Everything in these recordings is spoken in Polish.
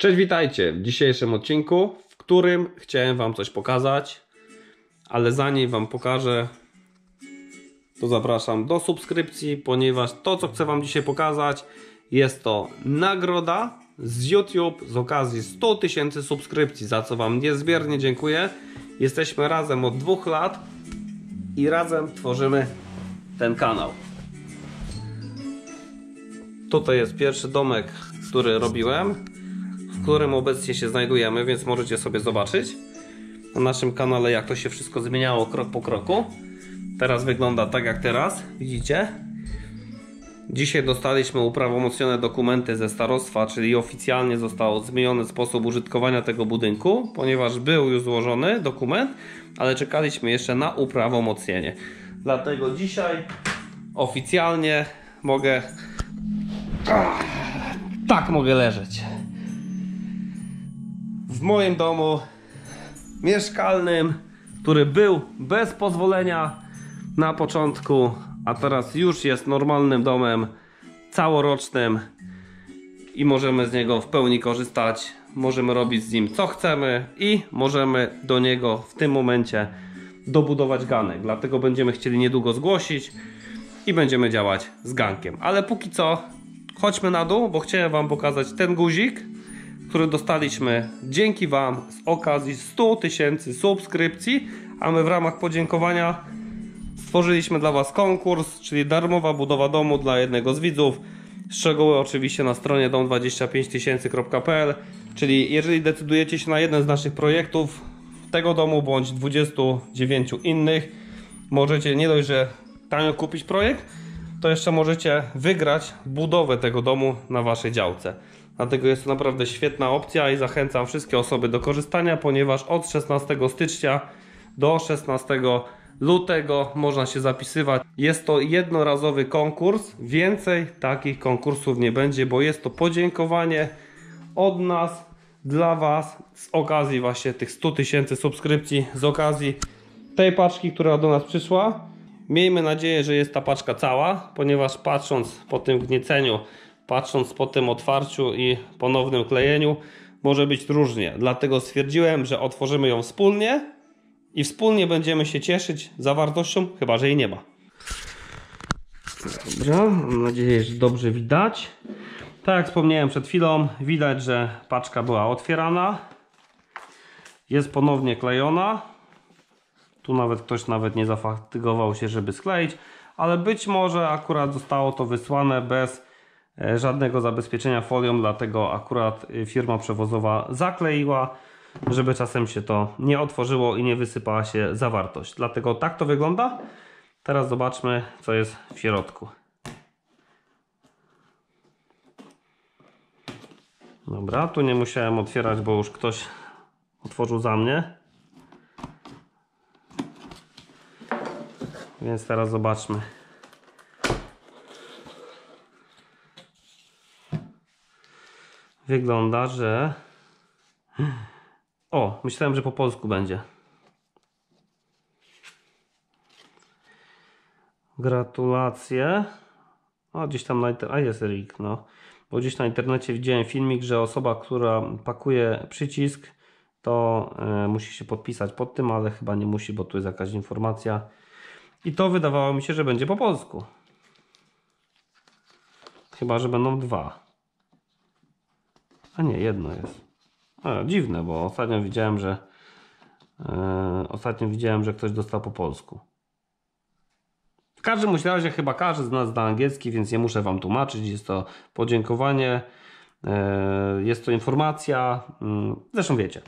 Cześć, witajcie w dzisiejszym odcinku, w którym chciałem wam coś pokazać, ale zanim wam pokażę, to zapraszam do subskrypcji, ponieważ to, co chcę wam dzisiaj pokazać, jest to nagroda z YouTube z okazji 100 tysięcy subskrypcji, za co wam niezmiernie dziękuję. Jesteśmy razem od 2 lat i razem tworzymy ten kanał. Tutaj jest pierwszy domek, który robiłem, w którym obecnie się znajdujemy, więc możecie sobie zobaczyć na naszym kanale, jak to się wszystko zmieniało krok po kroku. Teraz wygląda tak jak teraz, widzicie? Dzisiaj dostaliśmy uprawomocnione dokumenty ze starostwa, czyli oficjalnie został zmieniony sposób użytkowania tego budynku, ponieważ był już złożony dokument, ale czekaliśmy jeszcze na uprawomocnienie. Dlatego dzisiaj oficjalnie mogę... Tak mogę leżeć. W moim domu mieszkalnym, który był bez pozwolenia na początku, a teraz już jest normalnym domem całorocznym i możemy z niego w pełni korzystać. Możemy robić z nim co chcemy i możemy do niego w tym momencie dobudować ganek. Dlatego będziemy chcieli niedługo zgłosić i będziemy działać z gankiem. Ale póki co chodźmy na dół, bo chciałem wam pokazać ten guzik, który dostaliśmy dzięki wam z okazji 100 tysięcy subskrypcji, a my w ramach podziękowania stworzyliśmy dla was konkurs, czyli darmowa budowa domu dla jednego z widzów. Szczegóły oczywiście na stronie dom25000.pl, czyli jeżeli decydujecie się na jeden z naszych projektów tego domu bądź 29 innych, możecie nie dość, że tanio kupić projekt, to jeszcze możecie wygrać budowę tego domu na waszej działce. Dlatego jest to naprawdę świetna opcja i zachęcam wszystkie osoby do korzystania, ponieważ od 16 stycznia do 16 lutego można się zapisywać. Jest to jednorazowy konkurs. Więcej takich konkursów nie będzie, bo jest to podziękowanie od nas dla was z okazji właśnie tych 100 tysięcy subskrypcji, z okazji tej paczki, która do nas przyszła. Miejmy nadzieję, że jest ta paczka cała, ponieważ patrząc po tym gnieceniu, patrząc po tym otwarciu i ponownym klejeniu, może być różnie. Dlatego stwierdziłem, że otworzymy ją wspólnie i wspólnie będziemy się cieszyć zawartością, chyba że jej nie ma. Dobra, mam nadzieję, że dobrze widać. Tak jak wspomniałem przed chwilą, widać, że paczka była otwierana. Jest ponownie klejona. Tu nawet ktoś nie zafatygował się, żeby skleić, ale być może akurat zostało to wysłane bez żadnego zabezpieczenia folią, dlatego akurat firma przewozowa zakleiła, żeby czasem się to nie otworzyło i nie wysypała się zawartość. Dlatego tak to wygląda. Teraz zobaczmy, co jest w środku. Dobra, tu nie musiałem otwierać, bo już ktoś otworzył za mnie. Więc teraz zobaczmy. Wygląda, że... O, myślałem, że po polsku będzie. Gratulacje. O, gdzieś tam na internecie... A, jest link, no. Bo gdzieś na internecie widziałem filmik, że osoba, która pakuje przycisk, to musi się podpisać pod tym, ale chyba nie musi, bo tu jest jakaś informacja. I to wydawało mi się, że będzie po polsku. Chyba że będą dwa. A nie, jedno jest. A, dziwne, bo ostatnio widziałem, że ktoś dostał po polsku. W każdym razie chyba każdy z nas zna angielski, więc nie muszę wam tłumaczyć. Jest to podziękowanie, jest to informacja, zresztą wiecie.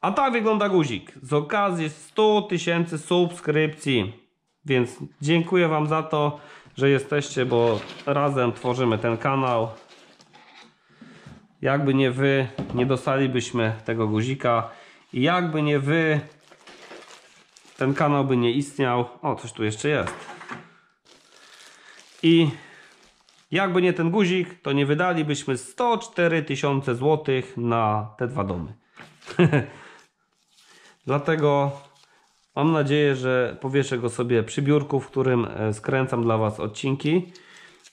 A tak wygląda guzik z okazji 100 tysięcy subskrypcji. Więc dziękuję wam za to, że jesteście, bo razem tworzymy ten kanał. Jakby nie wy, nie dostalibyśmy tego guzika i jakby nie wy, ten kanał by nie istniał. O, coś tu jeszcze jest. I jakby nie ten guzik, to nie wydalibyśmy 104 tysiące złotych na te dwa domy. Dlatego mam nadzieję, że powieszę go sobie przy biurku, w którym skręcam dla was odcinki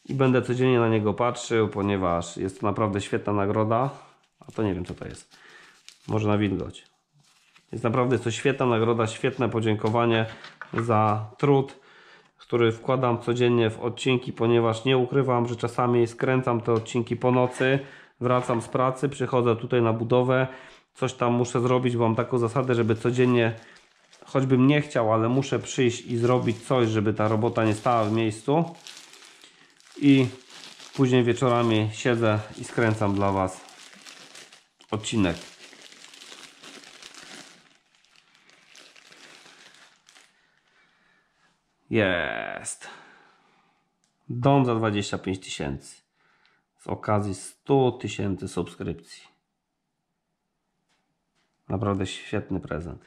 i będę codziennie na niego patrzył, ponieważ jest to naprawdę świetna nagroda. A to nie wiem co to jest. Może na wilgoć. Jest naprawdę to świetna nagroda, świetne podziękowanie za trud, który wkładam codziennie w odcinki, ponieważ nie ukrywam, że czasami skręcam te odcinki po nocy, wracam z pracy, przychodzę tutaj na budowę, coś tam muszę zrobić, bo mam taką zasadę, żeby codziennie, choćbym nie chciał, ale muszę przyjść i zrobić coś, żeby ta robota nie stała w miejscu. I później wieczorami siedzę i skręcam dla Was odcinek. Jest. Dom za 25 000 z okazji 100 000 subskrypcji. Naprawdę świetny prezent.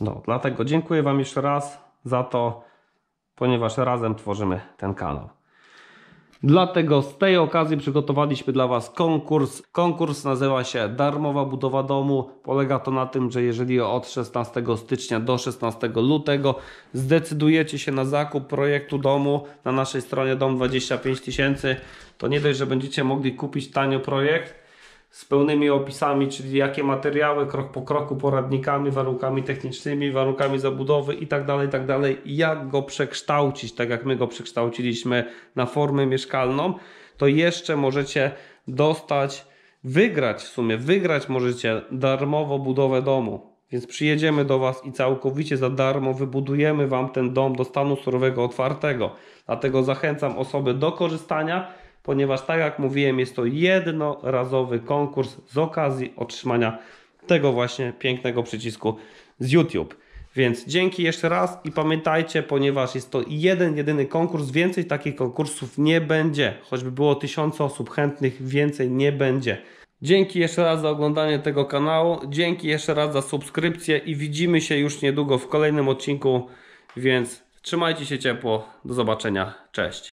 No, dlatego dziękuję Wam jeszcze raz za to, ponieważ razem tworzymy ten kanał. Dlatego z tej okazji przygotowaliśmy dla Was konkurs. Konkurs nazywa się Darmowa Budowa Domu. Polega to na tym, że jeżeli od 16 stycznia do 16 lutego zdecydujecie się na zakup projektu domu na naszej stronie dom25000, to nie dość, że będziecie mogli kupić tanio projekt, z pełnymi opisami, czyli jakie materiały, krok po kroku, poradnikami, warunkami technicznymi, warunkami zabudowy itd. Jak go przekształcić, tak jak my go przekształciliśmy na formę mieszkalną, to jeszcze możecie dostać, wygrać możecie darmową budowę domu. Więc przyjedziemy do Was i całkowicie za darmo wybudujemy Wam ten dom do stanu surowego otwartego. Dlatego zachęcam osoby do korzystania, ponieważ tak jak mówiłem, jest to jednorazowy konkurs z okazji otrzymania tego właśnie pięknego przycisku z YouTube. Więc dzięki jeszcze raz i pamiętajcie, ponieważ jest to jedyny konkurs, więcej takich konkursów nie będzie. Choćby było 1000 osób chętnych, więcej nie będzie. Dzięki jeszcze raz za oglądanie tego kanału, dzięki jeszcze raz za subskrypcję i widzimy się już niedługo w kolejnym odcinku, więc trzymajcie się ciepło, do zobaczenia, cześć.